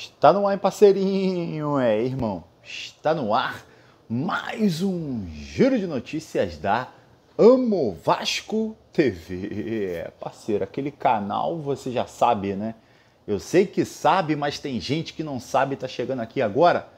Está no ar, parceirinho, irmão. Está no ar mais um giro de notícias da Amo Vasco TV. Parceiro, aquele canal você já sabe, né? Eu sei que sabe, mas tem gente que não sabe e tá chegando aqui agora.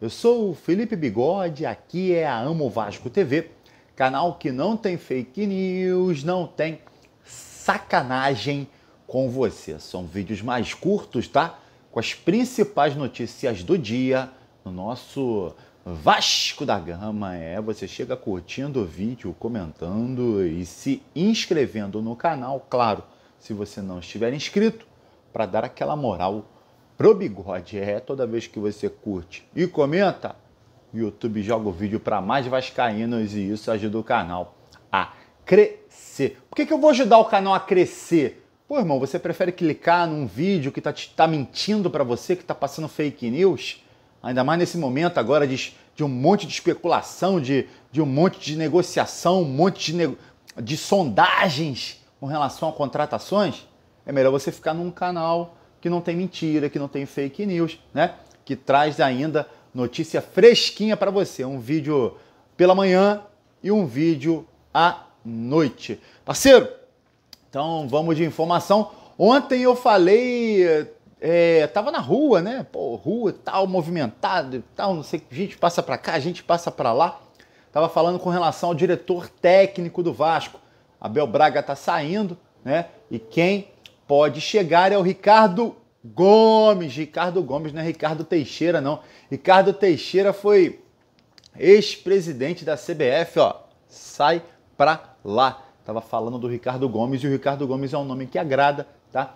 Eu sou o Felipe Bigode, aqui é a Amo Vasco TV, canal que não tem fake news, não tem sacanagem com você. São vídeos mais curtos, tá? Com as principais notícias do dia, no nosso Vasco da Gama. Você chega curtindo o vídeo, comentando e se inscrevendo no canal, claro, se você não estiver inscrito, para dar aquela moral pro Bigode. Toda vez que você curte e comenta, o YouTube joga o vídeo para mais vascaínos e isso ajuda o canal a crescer. Por que eu vou ajudar o canal a crescer? Pô, irmão, você prefere clicar num vídeo que tá mentindo para você, que tá passando fake news? Ainda mais nesse momento agora de um monte de especulação, de um monte de negociação, um monte de sondagens com relação a contratações? É melhor você ficar num canal que não tem mentira, que não tem fake news, né? Que traz ainda notícia fresquinha para você. Um vídeo pela manhã e um vídeo à noite. Parceiro! Então, vamos de informação. Ontem eu falei, tava na rua, né? Pô, rua tal, movimentado e tal, não sei, gente passa pra cá, gente passa pra lá. Tava falando com relação ao diretor técnico do Vasco. Abel Braga tá saindo, né? E quem pode chegar é o Ricardo Gomes. Ricardo Gomes, não é Ricardo Teixeira, não. Ricardo Teixeira foi ex-presidente da CBF, ó. Sai pra lá. Tava falando do Ricardo Gomes, e o Ricardo Gomes é um nome que agrada, tá?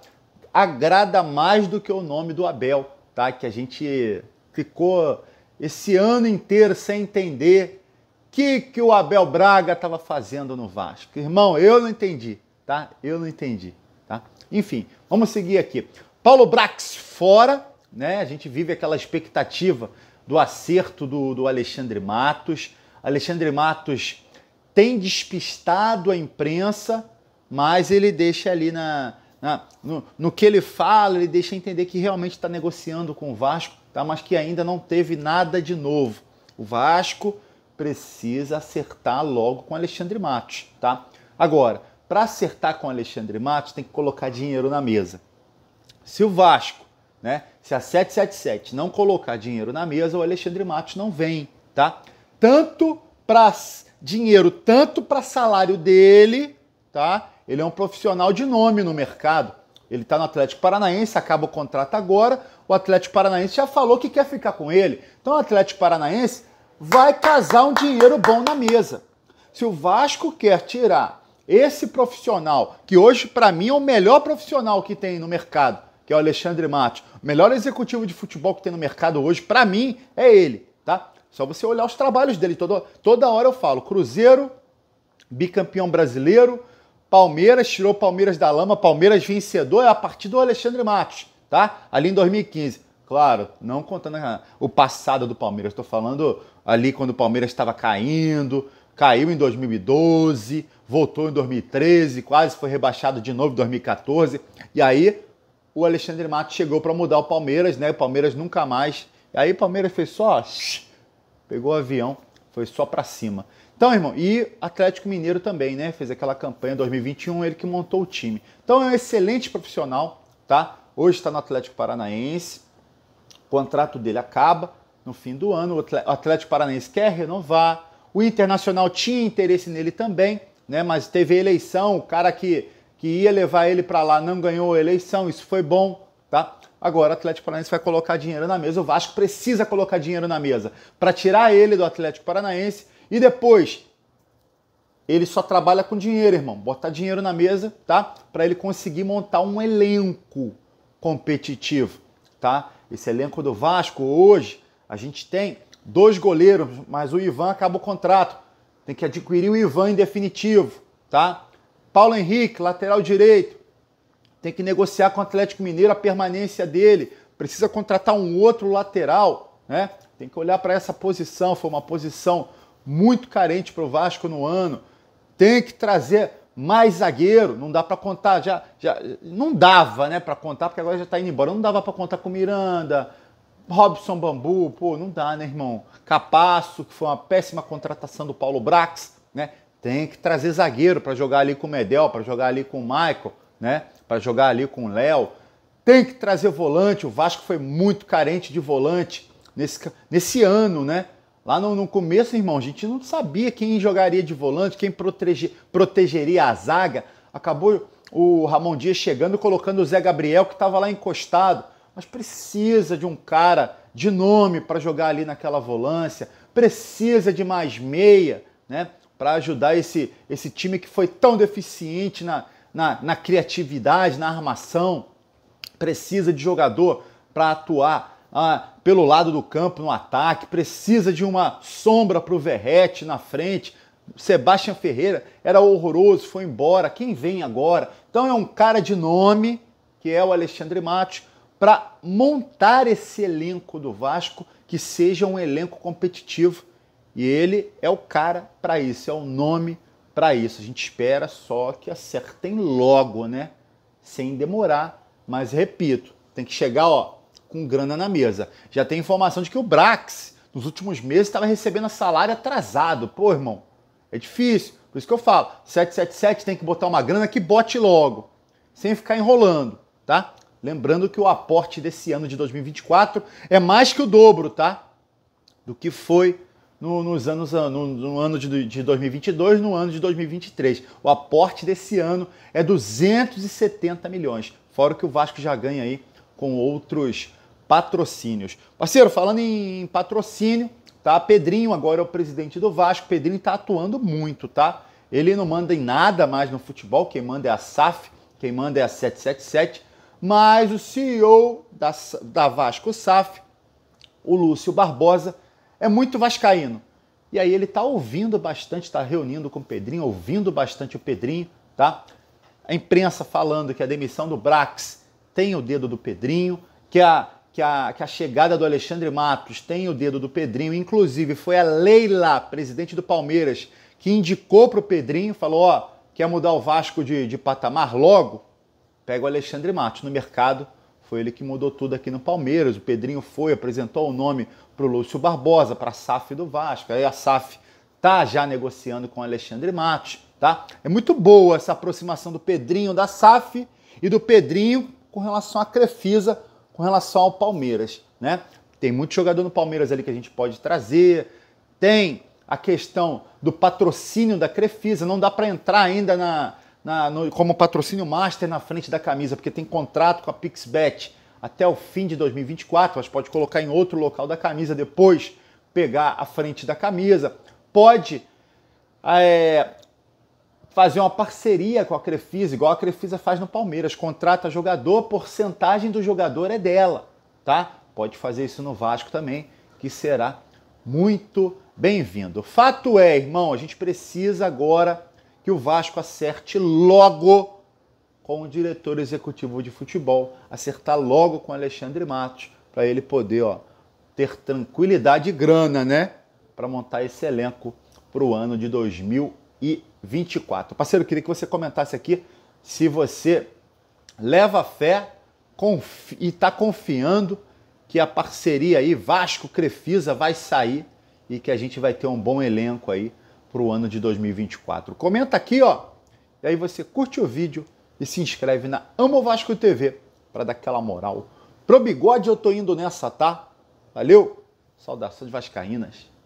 Agrada mais do que o nome do Abel, tá? Que a gente ficou esse ano inteiro sem entender o que o Abel Braga tava fazendo no Vasco. Irmão, eu não entendi, tá? Eu não entendi, tá? Enfim, vamos seguir aqui. Paulo Bracks fora, né? A gente vive aquela expectativa do acerto do Alexandre Mattos. Alexandre Mattos tem despistado a imprensa, mas ele deixa ali no que ele fala, ele deixa entender que realmente está negociando com o Vasco, tá? Mas que ainda não teve nada de novo. O Vasco precisa acertar logo com Alexandre Mattos, tá? Agora, para acertar com Alexandre Mattos, tem que colocar dinheiro na mesa. Se o Vasco, né, se a 777 não colocar dinheiro na mesa, o Alexandre Mattos não vem, tá? Tanto para dinheiro, tanto para salário dele, tá? Ele é um profissional de nome no mercado. Ele tá no Atlético Paranaense, acaba o contrato agora. O Atlético Paranaense já falou que quer ficar com ele. Então o Atlético Paranaense vai casar um dinheiro bom na mesa. Se o Vasco quer tirar esse profissional, que hoje para mim é o melhor profissional que tem no mercado, que é o Alexandre Mattos, o melhor executivo de futebol que tem no mercado hoje, para mim, é ele, tá? Só você olhar os trabalhos dele. Toda hora eu falo, Cruzeiro, bicampeão brasileiro, Palmeiras, tirou Palmeiras da lama, Palmeiras vencedor é a partir do Alexandre Mattos, tá? Ali em 2015. Claro, não contando o passado do Palmeiras, estou falando ali quando o Palmeiras estava caindo, caiu em 2012, voltou em 2013, quase foi rebaixado de novo em 2014, e aí o Alexandre Mattos chegou para mudar o Palmeiras, né? O Palmeiras nunca mais, e aí o Palmeiras fez só... Pegou o avião, foi só pra cima. Então, irmão, e Atlético Mineiro também, né? Fez aquela campanha em 2021, ele que montou o time. Então, é um excelente profissional, tá? Hoje está no Atlético Paranaense. O contrato dele acaba no fim do ano. O Atlético Paranaense quer renovar. O Internacional tinha interesse nele também, né? Mas teve eleição, o cara que ia levar ele pra lá não ganhou a eleição, isso foi bom, tá? Agora o Atlético Paranaense vai colocar dinheiro na mesa, o Vasco precisa colocar dinheiro na mesa para tirar ele do Atlético Paranaense e depois ele só trabalha com dinheiro, irmão. Botar dinheiro na mesa, tá? Para ele conseguir montar um elenco competitivo, tá? Esse elenco do Vasco hoje, a gente tem 2 goleiros, mas o Ivan acaba o contrato. Tem que adquirir o Ivan em definitivo, tá? Paulo Henrique, lateral direito. Tem que negociar com o Atlético Mineiro a permanência dele. Precisa contratar um outro lateral, né? Tem que olhar para essa posição. Foi uma posição muito carente para o Vasco no ano. Tem que trazer mais zagueiro, não dá para contar, não dava, né, para contar, porque agora já tá indo embora, não dava para contar com Miranda, Robson Bambu, pô, não dá, né, irmão? Capasso, que foi uma péssima contratação do Paulo Bracks, né? Tem que trazer zagueiro para jogar ali com o Medel, para jogar ali com o Michael, né? Para jogar ali com o Léo. Tem que trazer volante, o Vasco foi muito carente de volante nesse ano, né? Lá no começo, irmão, a gente não sabia quem jogaria de volante, quem protegeria a zaga. Acabou o Ramón Díaz chegando, colocando o Zé Gabriel, que estava lá encostado. Mas precisa de um cara de nome para jogar ali naquela volância, precisa de mais meia, né, para ajudar esse time que foi tão deficiente na criatividade, na armação. Precisa de jogador para atuar pelo lado do campo no ataque, precisa de uma sombra para o Verrete na frente. Sebastian Ferreira era horroroso, foi embora, quem vem agora? Então é um cara de nome, que é o Alexandre Mattos, para montar esse elenco do Vasco, que seja um elenco competitivo. E ele é o cara para isso, é o nome para isso. A gente espera só que acertem logo, né? Sem demorar, mas repito, tem que chegar, ó, com grana na mesa. Já tem informação de que o Bracks, nos últimos meses, estava recebendo salário atrasado. Pô, irmão, é difícil. Por isso que eu falo, 777 tem que botar uma grana que bote logo, sem ficar enrolando, tá? Lembrando que o aporte desse ano de 2024 é mais que o dobro, tá? Do que foi no ano de 2022, no ano de 2023. O aporte desse ano é 270 milhões, fora o que o Vasco já ganha aí com outros patrocínios. Parceiro, falando em patrocínio, tá? Pedrinho agora é o presidente do Vasco. Pedrinho tá atuando muito, tá? Ele não manda em nada mais no futebol, quem manda é a SAF, quem manda é a 777. Mas o CEO da Vasco SAF, o Lúcio Barbosa, é muito vascaíno. E aí ele está ouvindo bastante, está reunindo com o Pedrinho, ouvindo bastante o Pedrinho, tá? A imprensa falando que a demissão do Bracks tem o dedo do Pedrinho, que a chegada do Alexandre Mattos tem o dedo do Pedrinho. Inclusive foi a Leila, presidente do Palmeiras, que indicou para o Pedrinho, falou, ó, quer mudar o Vasco de patamar logo? Pega o Alexandre Mattos. No mercado, foi ele que mudou tudo aqui no Palmeiras. O Pedrinho foi, apresentou o nome para o Lúcio Barbosa, para a SAF do Vasco. Aí a SAF tá já negociando com o Alexandre Mattos, tá? É muito boa essa aproximação do Pedrinho, da SAF, e do Pedrinho com relação à Crefisa, com relação ao Palmeiras, né? Tem muito jogador no Palmeiras ali que a gente pode trazer. Tem a questão do patrocínio da Crefisa. Não dá para entrar ainda como patrocínio master na frente da camisa, porque tem contrato com a PixBet até o fim de 2024, mas pode colocar em outro local da camisa, depois pegar a frente da camisa. Pode fazer uma parceria com a Crefisa, igual a Crefisa faz no Palmeiras, contrata jogador, porcentagem do jogador é dela, tá? Pode fazer isso no Vasco também, que será muito bem-vindo. Fato é, irmão, a gente precisa agora que o Vasco acerte logo com o diretor executivo de futebol, acertar logo com o Alexandre Mattos, para ele poder, ó, ter tranquilidade e grana, né, para montar esse elenco para o ano de 2024. Parceiro, eu queria que você comentasse aqui se você leva fé e está confiando que a parceria aí Vasco-Crefisa vai sair e que a gente vai ter um bom elenco aí para o ano de 2024. Comenta aqui, ó, e aí você curte o vídeo e se inscreve na Amo Vasco TV para dar aquela moral. Pro Bigode eu tô indo nessa, tá? Valeu? Saudações vascaínas.